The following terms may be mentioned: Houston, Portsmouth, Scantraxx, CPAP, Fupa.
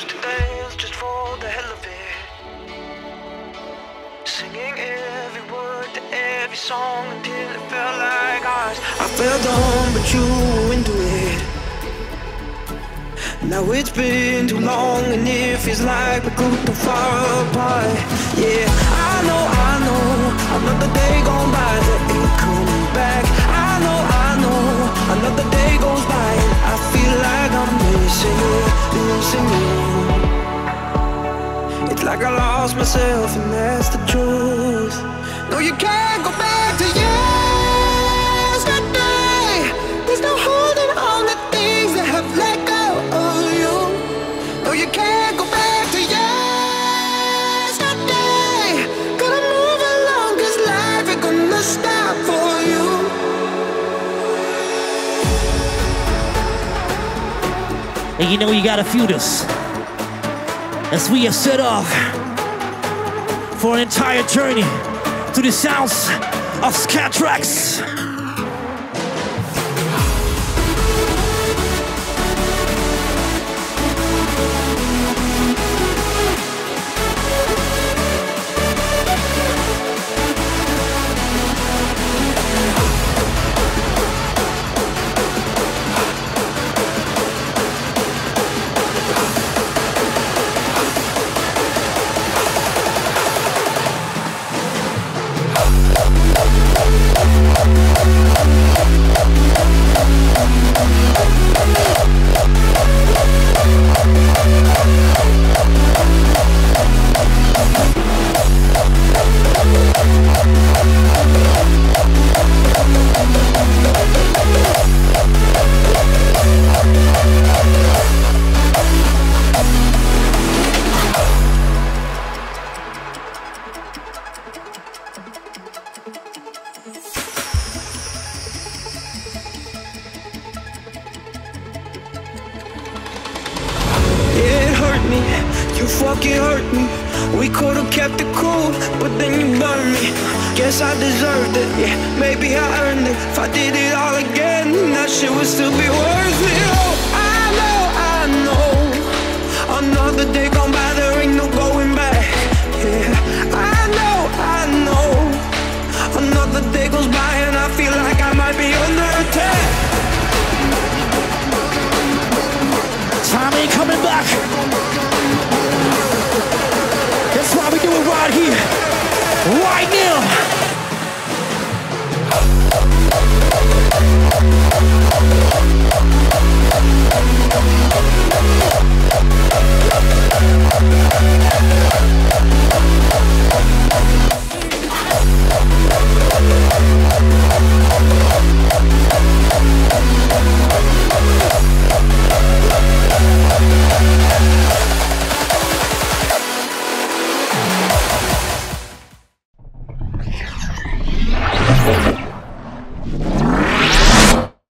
used to dance just for the hell of it, singing every word to every song until it felt like ours. I fell down, but you were into it. Now it's been too long and it feels like we grew too far apart. Yeah, I know, another day gone by that ain't coming back. I know, another day goes by and I feel like I'm missing you. It's like I lost myself and that's the truth. No, you can't go back to yesterday. There's no holding on to things that have let go of you. No, you can't go back to yesterday. Gotta move along cause life ain't gonna stop for you. And you know you gotta feud us, as we have set off for an entire journey to the sounds of Scantraxx. You fucking hurt me. We could've kept it cool, but then you burned me. Guess I deserved it, yeah, maybe I earned it. If I did it all again, then that shit would still be worth it. Oh, I know, another day gone by, there ain't no going back. Yeah, I know, another day goes by and I feel like I might be under attack. Time ain't coming back. That's why we do it right here, right now.